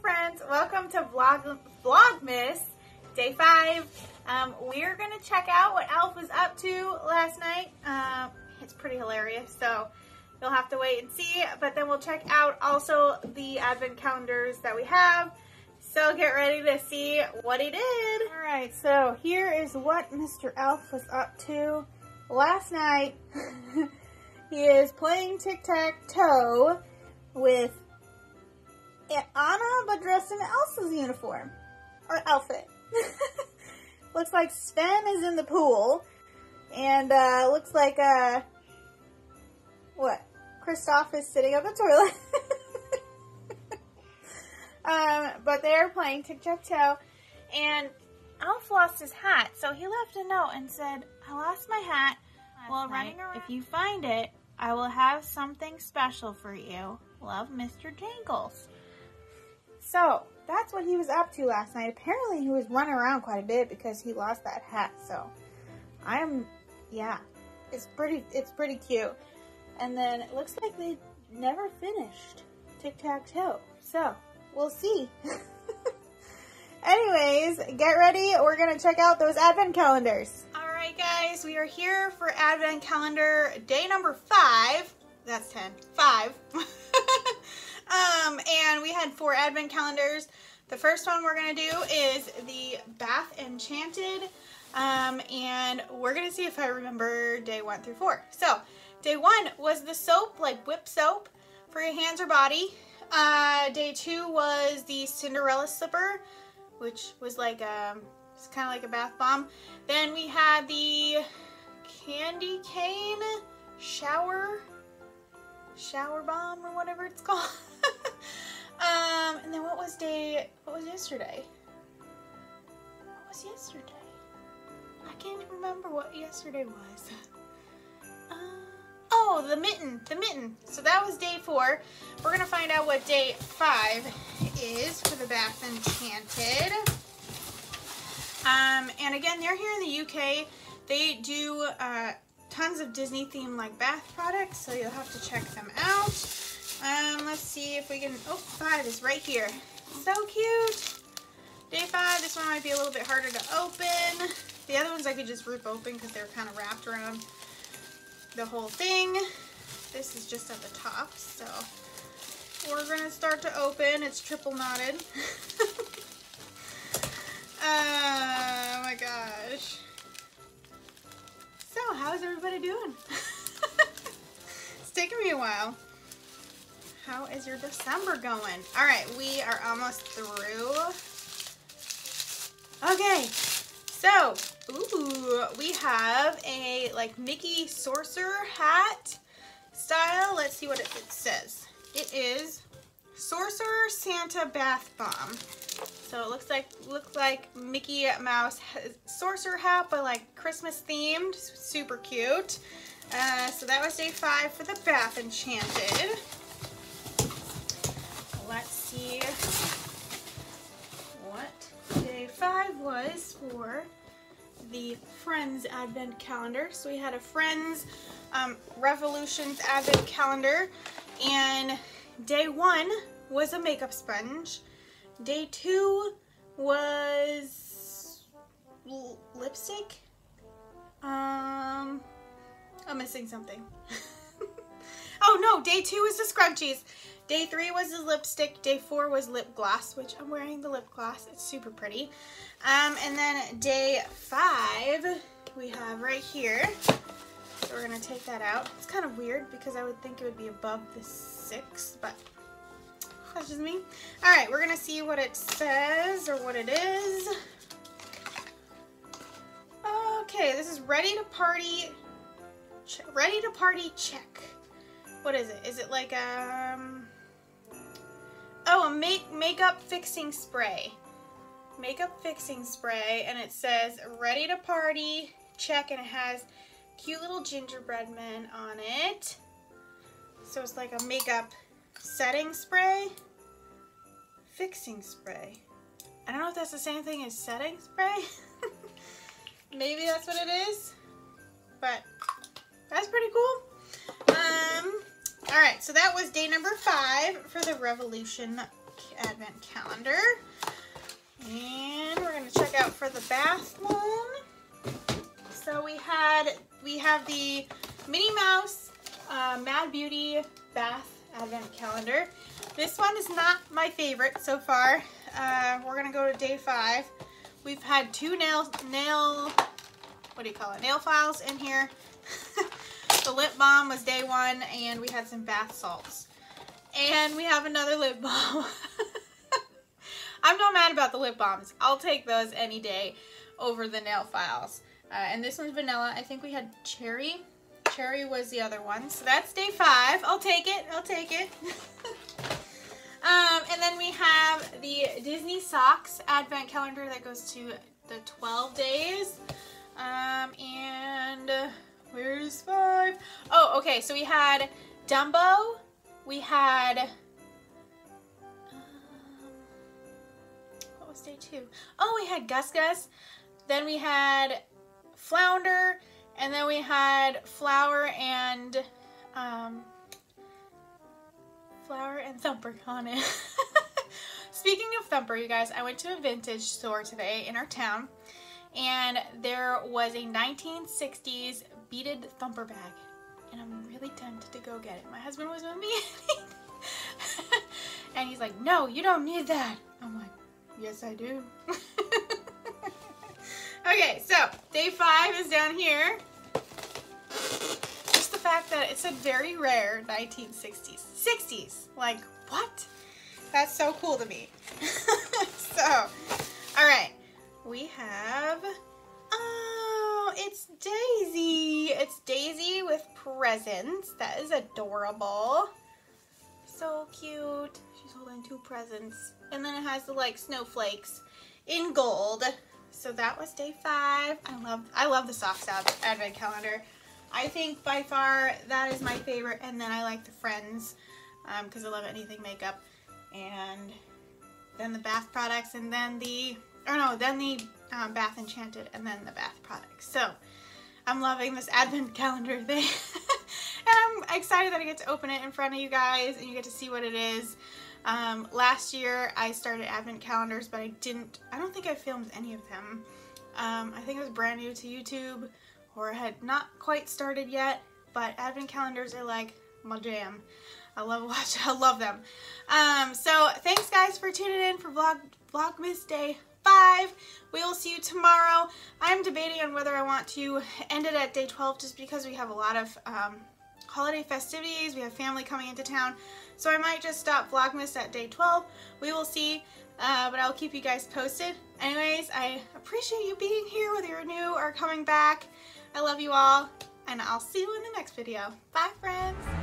friends, welcome to Vlogmas Day 5. We're going to check out what Elf was up to last night. It's pretty hilarious, so you'll have to wait and see. But then we'll check out also the advent calendars that we have. So get ready to see what he did. Alright, so here is what Mr. Elf was up to last night. He is playing tic-tac-toe with Anna, but dressed in Elsa's uniform, or outfit. Looks like Sven is in the pool, and looks like, Kristoff is sitting on the toilet. But they're playing tic-tac-toe, and Elf lost his hat, so he left a note and said, "I lost my hat while running around. If you find it, I will have something special for you. Love, Mr. Jangles." So that's what he was up to last night. Apparently he was running around quite a bit because he lost that hat. So it's pretty cute. And then it looks like they never finished tic-tac-toe. So we'll see. Anyways, get ready. We're going to check out those advent calendars. Alright guys, we are here for advent calendar day number 5. That's 10. 5. And we had 4 advent calendars. The first one we're going to do is the Bath Enchanted. And we're going to see if I remember day 1 through 4. So, day 1 was the soap, like whip soap, for your hands or body. Day 2 was the Cinderella slipper, which was like it's kind of like a bath bomb. Then we had the candy cane shower bomb or whatever it's called. And then what was yesterday? I can't remember what yesterday was. Oh, the mitten. So that was day 4. We're gonna find out what day 5 is for the Bath Enchanted. And again, they're here in the UK. They do tons of Disney themed like bath products, so you'll have to check them out. Let's see if we can, oh, 5 is right here. So cute. Day 5, this one might be a little bit harder to open. The other ones I could just rip open because they're kind of wrapped around the whole thing. This is just at the top, so we're gonna start to open. It's triple knotted. Oh my gosh. So, how's everybody doing? It's taking me a while. How is your December going? All right, we are almost through. Okay, so, ooh, we have a like Mickey Sorcerer hat style. Let's see what it says. It is Sorcerer Santa Bath Bomb. So it looks like Mickey Mouse sorcerer hat, but like Christmas themed. Super cute. So that was day 5 for the Bath Enchanted. Let's see what day 5 was for the Friends advent calendar. So we had a Friends Revolution's advent calendar, and day 1 was a makeup sponge. Day 2 was lipstick. I'm missing something. Oh no, day 2 is the scrunchies. Day 3 was the lipstick. Day 4 was lip gloss, which I'm wearing the lip gloss. It's super pretty. And then day 5 we have right here. So we're gonna take that out. It's kind of weird because I would think it would be above the 6, but that's just me. All right, we're gonna see what it says or what it is. Okay, this is ready to party check. What is it? Is it like a makeup fixing spray. Makeup fixing spray, and it says ready to party check, and it has cute little gingerbread men on it. So it's like a makeup setting spray, fixing spray. I don't know if that's the same thing as setting spray. Maybe that's what it is, but that's pretty cool. All right, so that was day number 5 for the Revolution advent calendar. And we're going to check out for the Bath one. So we have the Minnie Mouse Mad Beauty Bath advent calendar. This one is not my favorite so far. We're going to go to day 5. We've had 2 nail files in here. The lip balm was day 1, and we had some bath salts. And we have another lip balm. I'm not mad about the lip balms. I'll take those any day over the nail files. And this one's vanilla. I think we had cherry. Cherry was the other one. So that's day 5. I'll take it. I'll take it. And then we have the Disney Socks Advent Calendar that goes to the 12 days. And where's 5? Oh, okay. So we had Dumbo. We had... what was day 2? Oh, we had Gus Gus. Then we had Flounder. And then we had Flower and... Flower and Thumper on it. Speaking of Thumper, you guys, I went to a vintage store today in our town, and there was a 1960s beaded Thumper bag, and I'm really tempted to go get it. My husband was with me, and he's like, "No, you don't need that." I'm like, "Yes, I do." Okay, so day 5 is down here. Just the fact that it said very rare 1960s. 60s, like what? That's so cool to me. So, all right, we have, oh, it's Daisy. It's Daisy with presents. That is adorable. So cute. She's holding 2 presents. And then it has the like snowflakes in gold. So that was day 5. I love the Socks Advent Calendar. I think by far that is my favorite, and then I like the Friends because I love anything makeup, and then the bath products, and then the, or no, then the Bath Enchanted, and then the bath products. So I'm loving this advent calendar thing. And I'm excited that I get to open it in front of you guys and you get to see what it is. Last year I started advent calendars, but I don't think I filmed any of them. I think it was brand new to YouTube, or had not quite started yet, but advent calendars are like my jam. I love them. So thanks guys for tuning in for Vlogmas Day 5. We will see you tomorrow. I'm debating on whether I want to end it at day 12 just because we have a lot of holiday festivities. We have family coming into town. So I might just stop Vlogmas at day 12. We will see. But I'll keep you guys posted. Anyways, I appreciate you being here, whether you're new or coming back. I love you all, and I'll see you in the next video. Bye, friends!